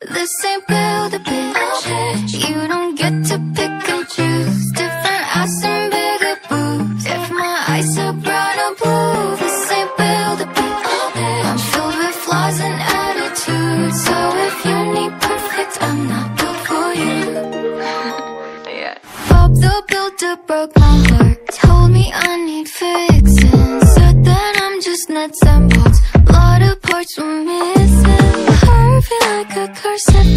This ain't Build a Bitch. You don't get to pick and choose. Different ass and bigger boobs. If my eyes are brown or blue, this ain't Build a Bitch. I'm filled with flaws and attitudes, so if you need perfect, I'm not built for you. Yeah. Bob the Builder broke my heart. Told me I need fixing. Said that I'm just nuts and bolts. A lot of parts were missing. Like a curse.